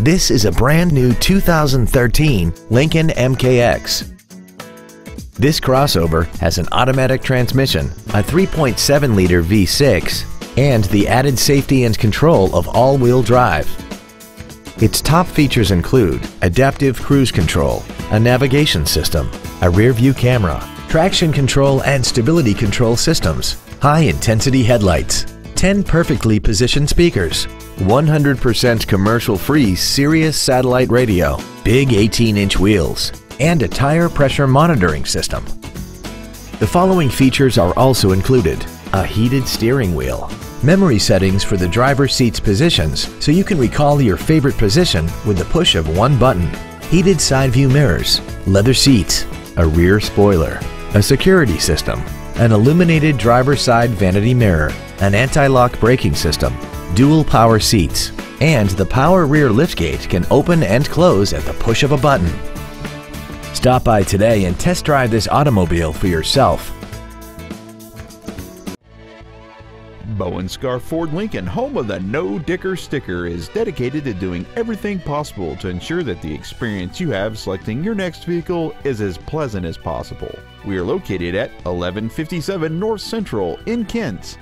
This is a brand new 2013 Lincoln MKX. This crossover has an automatic transmission, a 3.7-liter V6, and the added safety and control of all-wheel drive. Its top features include adaptive cruise control, a navigation system, a rear-view camera, traction control and stability control systems, high-intensity headlights, 10 perfectly positioned speakers, 100% commercial-free Sirius satellite radio, big 18-inch wheels, and a tire pressure monitoring system. The following features are also included: a heated steering wheel, memory settings for the driver's seat's positions so you can recall your favorite position with the push of one button, heated side view mirrors, leather seats, a rear spoiler, a security system, an illuminated driver's side vanity mirror, an anti-lock braking system, dual power seats, and the power rear liftgate can open and close at the push of a button. Stop by today and test drive this automobile for yourself. Bowen Scarff Ford Lincoln, home of the No Dicker Sticker, is dedicated to doing everything possible to ensure that the experience you have selecting your next vehicle is as pleasant as possible. We are located at 1157 North Central in Kent.